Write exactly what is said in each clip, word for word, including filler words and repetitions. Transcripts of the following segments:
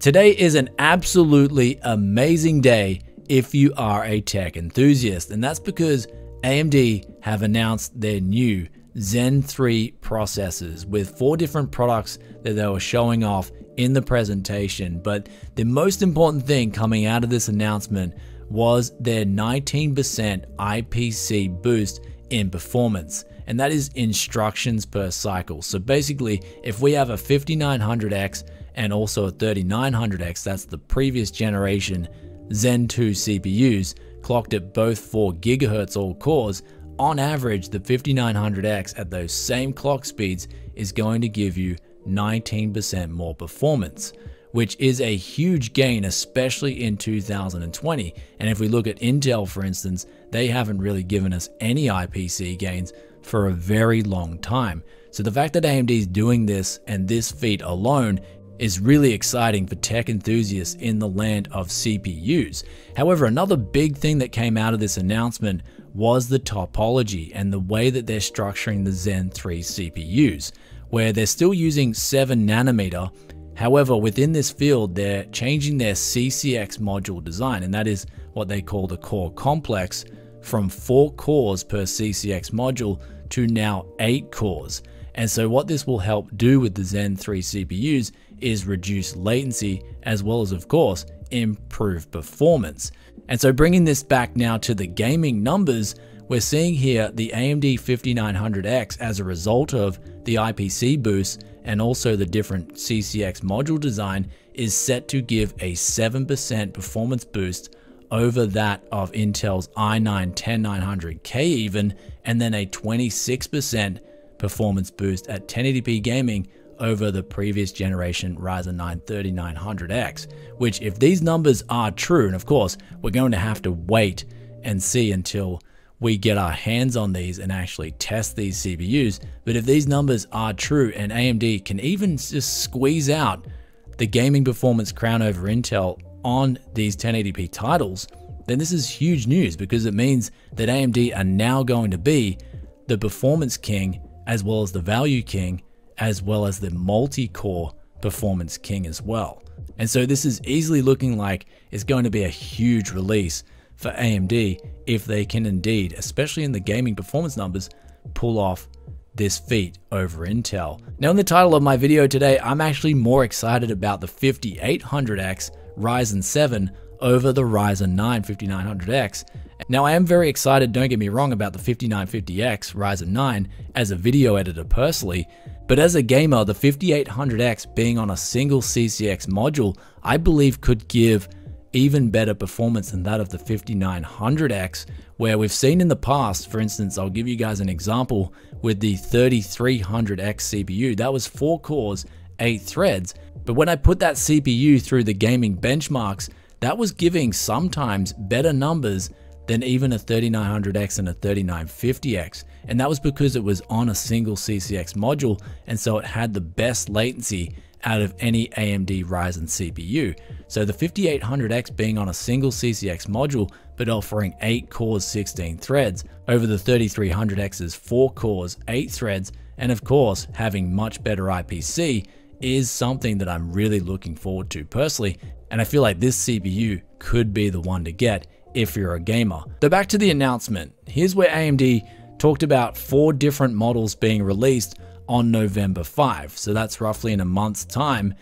Today is an absolutely amazing day if you are a tech enthusiast, and that's because A M D have announced their new Zen three processors with four different products that they were showing off in the presentation. But the most important thing coming out of this announcement was their nineteen percent I P C boost in performance, and that is instructions per cycle. So basically, if we have a fifty-nine hundred X and also a thirty-nine hundred X, that's the previous generation Zen two C P Us, clocked at both four gigahertz all cores, on average, the fifty-nine hundred X at those same clock speeds is going to give you nineteen percent more performance, which is a huge gain, especially in two thousand twenty. And if we look at Intel, for instance, they haven't really given us any I P C gains for a very long time. So the fact that A M D is doing this and this feat alone is really exciting for tech enthusiasts in the land of C P Us. However, another big thing that came out of this announcement was the topology and the way that they're structuring the Zen three C P Us, where they're still using seven nanometer. However, within this field, they're changing their C C X module design, and that is what they call the core complex, from four cores per C C X module to now eight cores. And so what this will help do with the Zen three C P Us is reduce latency, as well as, of course, improve performance. And so bringing this back now to the gaming numbers, we're seeing here the A M D fifty-nine hundred X as a result of the I P C boost and also the different C C X module design is set to give a seven percent performance boost over that of Intel's i nine ten nine hundred K even, and then a twenty-six percent performance boost at ten eighty p gaming over the previous generation Ryzen nine thirty-nine hundred X, which, if these numbers are true, and of course we're going to have to wait and see until we get our hands on these and actually test these C P Us, but if these numbers are true and A M D can even just squeeze out the gaming performance crown over Intel on these ten eighty p titles, then this is huge news, because it means that A M D are now going to be the performance king, as well as the value king, as well as the multi-core performance king as well. And so this is easily looking like it's going to be a huge release for A M D if they can indeed, especially in the gaming performance numbers, pull off this feat over Intel. Now, in the title of my video today, I'm actually more excited about the fifty-eight hundred X Ryzen seven over the Ryzen nine fifty-nine hundred X. Now, I am very excited, don't get me wrong, about the fifty-nine fifty X Ryzen nine as a video editor personally, but as a gamer, the fifty-eight hundred X being on a single C C X module, I believe could give even better performance than that of the fifty-nine hundred X, where we've seen in the past. For instance, I'll give you guys an example with the thirty-three hundred X C P U. That was four cores, eight threads, but when I put that C P U through the gaming benchmarks, that was giving sometimes better numbers than even a thirty-nine hundred X and a thirty-nine fifty X. And that was because it was on a single C C X module, and so it had the best latency out of any A M D Ryzen C P U. So the fifty-eight hundred X being on a single C C X module, but offering eight cores, sixteen threads, over the thirty-three hundred X's four cores, eight threads, and of course, having much better I P C, is something that I'm really looking forward to personally. And I feel like this C P U could be the one to get if you're a gamer. So back to the announcement. Here's where A M D talked about four different models being released on November fifth. So that's roughly in a month's time.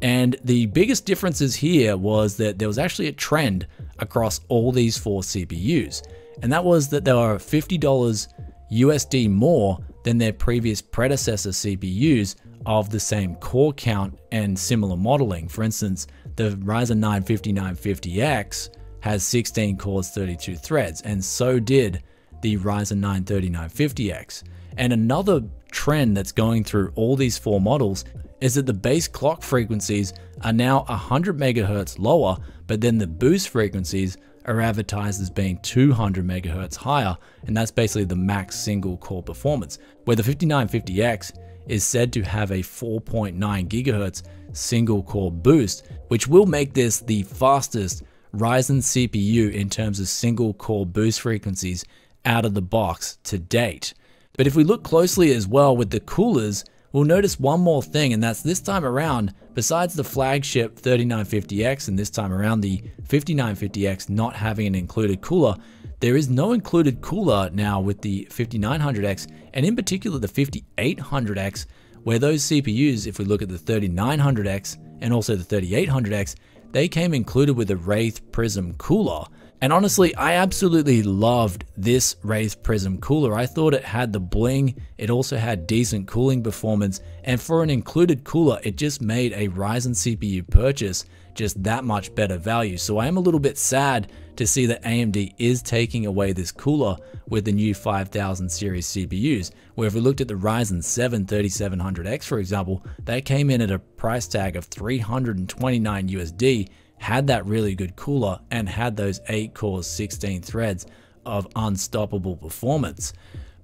And the biggest differences here was that there was actually a trend across all these four C P Us. And that was that they were fifty dollars U S D more than their previous predecessor C P Us of the same core count and similar modeling. For instance, the Ryzen nine fifty-nine fifty X has sixteen cores, thirty-two threads, and so did the Ryzen nine thirty-nine fifty X. And another trend that's going through all these four models is that the base clock frequencies are now one hundred megahertz lower, but then the boost frequencies are advertised as being two hundred megahertz higher, and that's basically the max single core performance, where the fifty-nine fifty X is said to have a four point nine gigahertz single core boost, which will make this the fastest Ryzen C P U in terms of single core boost frequencies out of the box to date. But if we look closely as well with the coolers, we'll notice one more thing, and that's this time around, besides the flagship thirty-nine fifty X and this time around the fifty-nine fifty X not having an included cooler, there is no included cooler now with the fifty-nine hundred X, and in particular the fifty-eight hundred X, where those C P Us, if we look at the thirty-nine hundred X and also the thirty-eight hundred X, they came included with a Wraith Prism cooler. And honestly, I absolutely loved this Wraith Prism cooler. I thought it had the bling, it also had decent cooling performance, and for an included cooler, it just made a Ryzen C P U purchase just that much better value. So I am a little bit sad to see that A M D is taking away this cooler with the new five thousand series C P Us, where if we looked at the Ryzen seven thirty-seven hundred X, for example, that came in at a price tag of three hundred twenty-nine U S D, had that really good cooler, and had those eight cores, sixteen threads of unstoppable performance.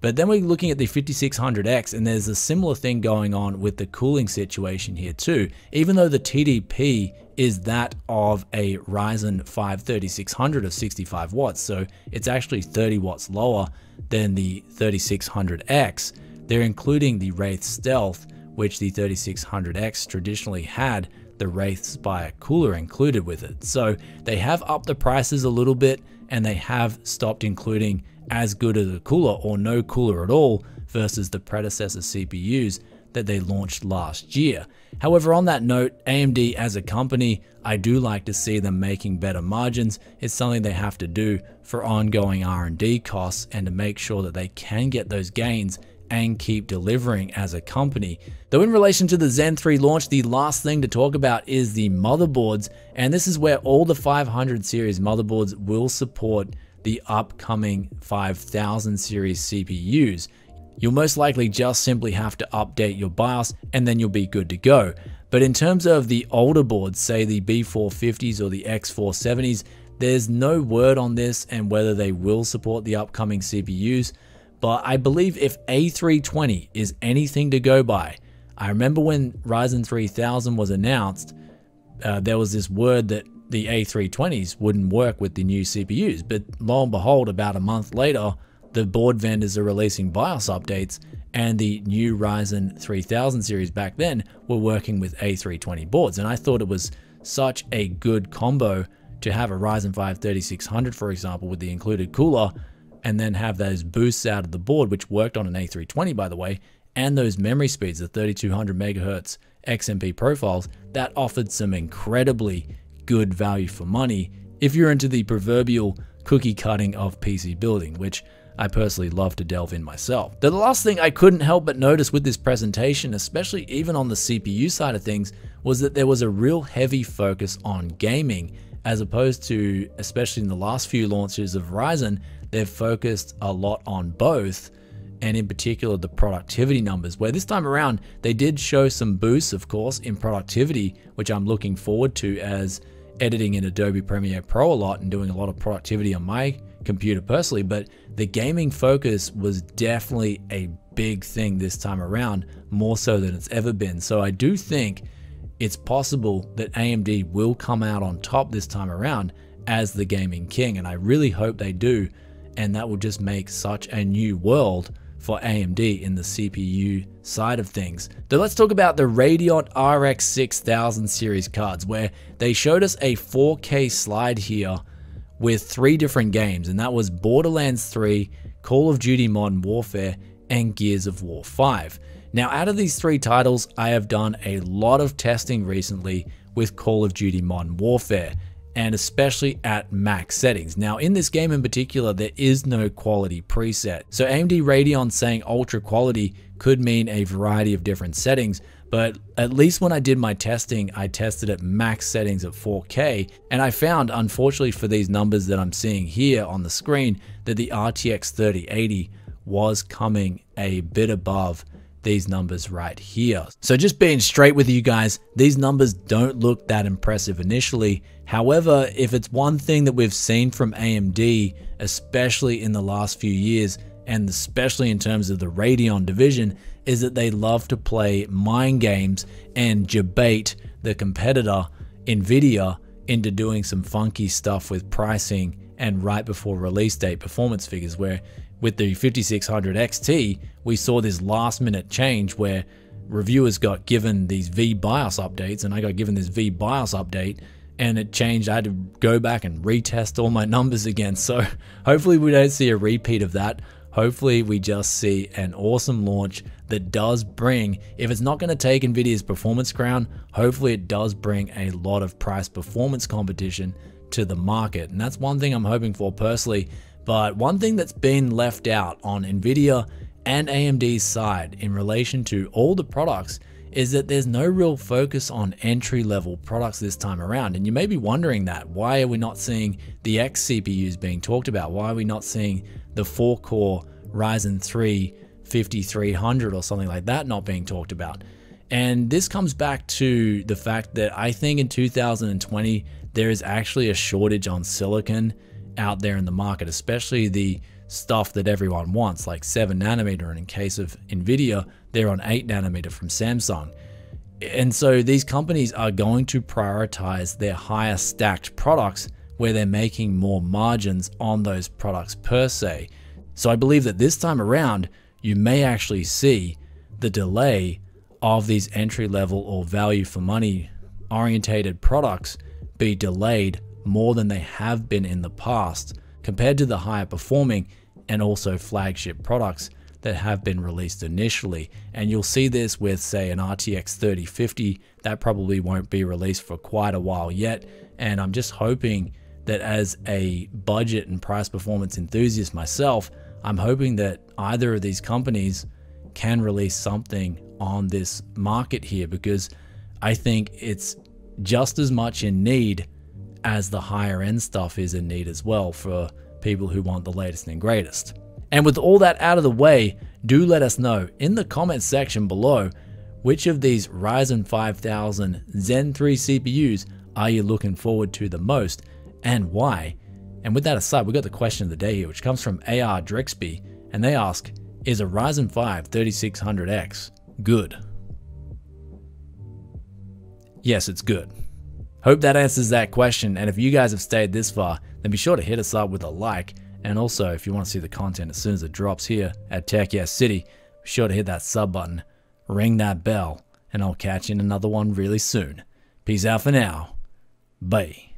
But then we're looking at the fifty-six hundred X, and there's a similar thing going on with the cooling situation here too. Even though the T D P is that of a Ryzen five thirty-six hundred of sixty-five watts, so it's actually thirty watts lower than the thirty-six hundred X. They're including the Wraith Stealth, which the thirty-six hundred X traditionally had the Wraith Spire cooler included with it. So they have upped the prices a little bit, and they have stopped including as good as a cooler or no cooler at all versus the predecessor C P Us that they launched last year. However, on that note, A M D as a company, I do like to see them making better margins. It's something they have to do for ongoing R and D costs and to make sure that they can get those gains and keep delivering as a company. Though in relation to the Zen three launch, the last thing to talk about is the motherboards, and this is where all the five hundred series motherboards will support the upcoming five thousand series C P Us. You'll most likely just simply have to update your BIOS and then you'll be good to go. But in terms of the older boards, say the B four fifties or the X four seventies, there's no word on this and whether they will support the upcoming C P Us. But I believe if A three twenty is anything to go by, I remember when Ryzen three thousand was announced, uh, there was this word that the A three twenties wouldn't work with the new C P Us. But lo and behold, about a month later, the board vendors are releasing BIOS updates, and the new Ryzen three thousand series back then were working with A three twenty boards. And I thought it was such a good combo to have a Ryzen five thirty-six hundred, for example, with the included cooler, and then have those boosts out of the board, which worked on an A three twenty, by the way, and those memory speeds, the thirty-two hundred megahertz X M P profiles, that offered some incredibly good value for money if you're into the proverbial cookie cutting of P C building, which I personally love to delve in myself. The last thing I couldn't help but notice with this presentation, especially even on the C P U side of things, was that there was a real heavy focus on gaming, as opposed to, especially in the last few launches of Ryzen, they've focused a lot on both, and in particular the productivity numbers, where this time around they did show some boosts, of course, in productivity, which I'm looking forward to, as editing in Adobe Premiere Pro a lot and doing a lot of productivity on my computer personally. But the gaming focus was definitely a big thing this time around, more so than it's ever been. So I do think it's possible that A M D will come out on top this time around as the gaming king, and I really hope they do, and that will just make such a new world for A M D in the C P U side of things. Though let's talk about the Radeon R X six thousand series cards, where they showed us a four K slide here with three different games, and that was Borderlands three, Call of Duty Modern Warfare, and Gears of War five. Now, out of these three titles, I have done a lot of testing recently with Call of Duty Modern Warfare, and especially at max settings. Now, in this game in particular, there is no quality preset. So A M D Radeon saying ultra quality could mean a variety of different settings, but at least when I did my testing, I tested at max settings at four K, and I found, unfortunately for these numbers that I'm seeing here on the screen, that the R T X thirty eighty was coming a bit above these numbers right here. So just being straight with you guys, these numbers don't look that impressive initially. However, if it's one thing that we've seen from A M D, especially in the last few years, and especially in terms of the Radeon division, is that they love to play mind games and debate the competitor, Nvidia, into doing some funky stuff with pricing and right before release date performance figures, where with the fifty-six hundred X T, we saw this last minute change where reviewers got given these V BIOS updates, and I got given this V BIOS update, and it changed. I had to go back and retest all my numbers again. So hopefully we don't see a repeat of that. Hopefully we just see an awesome launch that does bring, if it's not going to take Nvidia's performance crown, hopefully it does bring a lot of price performance competition to the market. And that's one thing I'm hoping for personally. But one thing that's been left out on Nvidia and A M D's side in relation to all the products is that there's no real focus on entry-level products this time around. And you may be wondering that. Why are we not seeing the X C P Us being talked about? Why are we not seeing the four-core Ryzen three fifty-three hundred or something like that not being talked about? And this comes back to the fact that I think in two thousand twenty, there is actually a shortage on silicon out there in the market, especially the stuff that everyone wants, like seven nanometer, and in case of Nvidia, they're on eight nanometer from Samsung. And so these companies are going to prioritize their higher stacked products where they're making more margins on those products per se. So I believe that this time around, you may actually see the delay of these entry level or value for money orientated products be delayed more than they have been in the past, compared to the higher performing and also flagship products that have been released initially. And you'll see this with, say, an R T X thirty fifty that probably won't be released for quite a while yet. And I'm just hoping that as a budget and price performance enthusiast myself, I'm hoping that either of these companies can release something on this market here, because I think it's just as much in need as the higher end stuff is in need as well for people who want the latest and greatest. And with all that out of the way, do let us know in the comments section below, which of these Ryzen five thousand Zen three C P Us are you looking forward to the most, and why? And with that aside, we've got the question of the day here, which comes from A R Drixby, and they ask, is a Ryzen five thirty-six hundred X good? Yes, it's good. Hope that answers that question, and if you guys have stayed this far, then be sure to hit us up with a like, and also if you want to see the content as soon as it drops here at Tech Yes City, be sure to hit that sub button, ring that bell, and I'll catch you in another one really soon. Peace out for now. Bye.